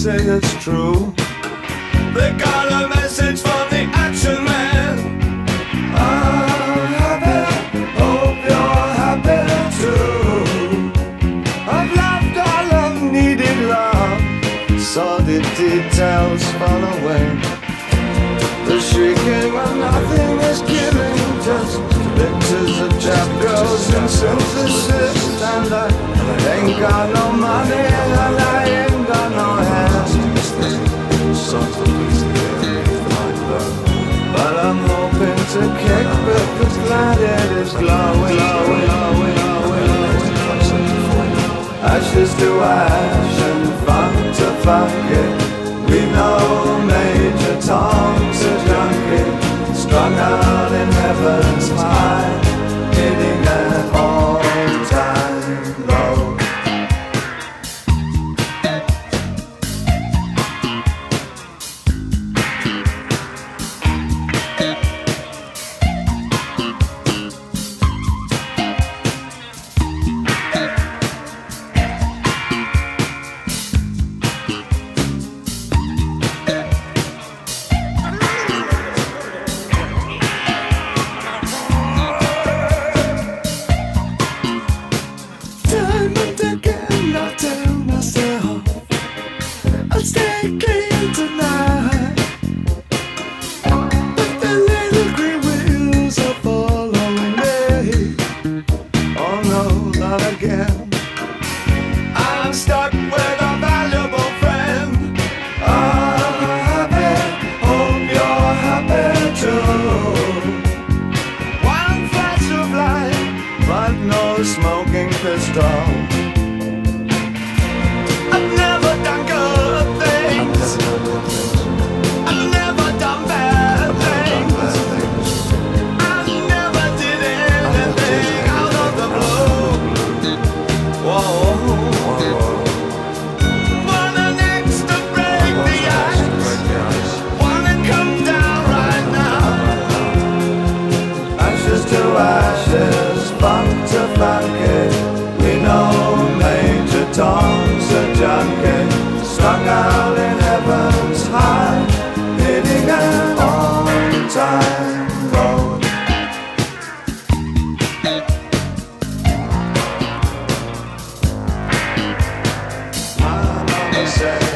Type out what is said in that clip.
Say it's true. They got a message from the action man. I'm happy, hope you're happy too. I've loved all I've needed love, saw the details fall away. The shrieking when nothing is giving, just pictures of chap girls and synthesis. And I ain't got no money and I ain't got no hands. But I'm hoping to kick but this planet is glowing. Ashes to ash and fuck to fuck it. We know Major Tom's a junkie, strung out in heaven's high, hitting at all time low. I'm stuck with a valuable friend. I'm happy, hope you're happy too. One flash of light, but no smoking pistol. I've never done good things, I've never done bad things, I've never did anything out of the blue. Whoa. Ashes, fuck to fuck it. We know Major Tom's a junkie, stuck out in heaven's high, hitting an all-time low. Mama said